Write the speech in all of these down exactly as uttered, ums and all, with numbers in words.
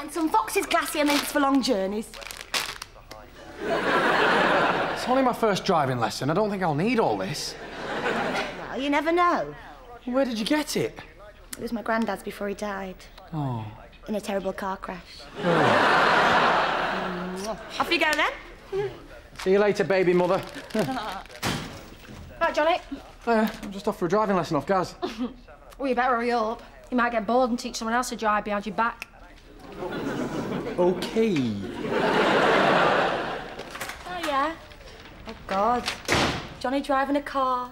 And some Fox's glacier mints for long journeys. It's only my first driving lesson. I don't think I'll need all this. Well, you never know. Where did you get it? It was my granddad's before he died. Oh. In a terrible car crash. Oh. Mm. Off you go, then. See you later, baby mother. Right, Johnny. Uh, I'm just off for a driving lesson off Gaz. Well, you better hurry up. You might get bored and teach someone else to drive behind your back. OK. Oh, yeah? Oh, God. Johnny driving a car.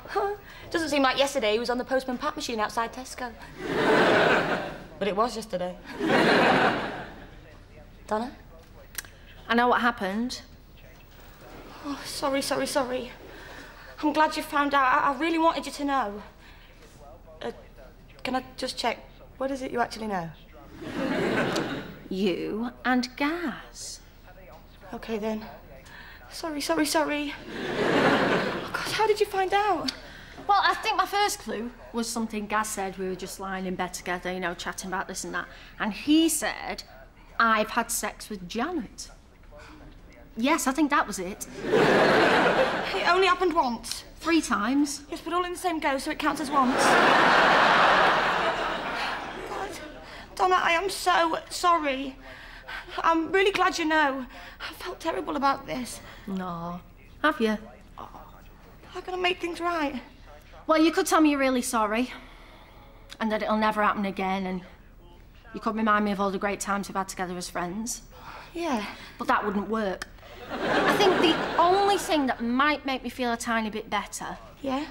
Doesn't seem like yesterday he was on the Postman Pat machine outside Tesco. But it was yesterday. Donna? I know what happened. Oh, sorry, sorry, sorry. I'm glad you found out. I, I really wanted you to know. Uh, can I just check? What is it you actually know? You and Gaz. OK, then. Sorry, sorry, sorry. Oh, God, how did you find out? Well, I think my first clue was something Gaz said. We were just lying in bed together, you know, chatting about this and that. And he said, I've had sex with Janet. Yes, I think that was it. It only happened once. Three times. Yes, but all in the same go, so it counts as once. God. Donna, I am so sorry. I'm really glad you know. I felt terrible about this. No. Have you? Oh, how can I make things right? Well, you could tell me you're really sorry and that it'll never happen again, and you could remind me of all the great times we've had together as friends. Yeah. But that wouldn't work. I think the only thing that might make me feel a tiny bit better... Yeah?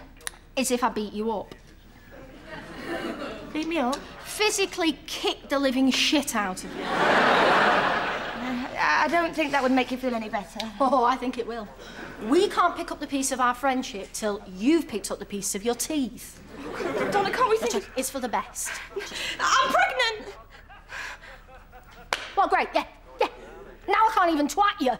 ...is if I beat you up. Beat me up? Physically kick the living shit out of you. I don't think that would make you feel any better. Oh, I think it will. We can't pick up the piece of our friendship till you've picked up the piece of your teeth. Donna, can't we think... Which is for the best. I'm pregnant! Well, great, yeah, yeah. Now I can't even twat you.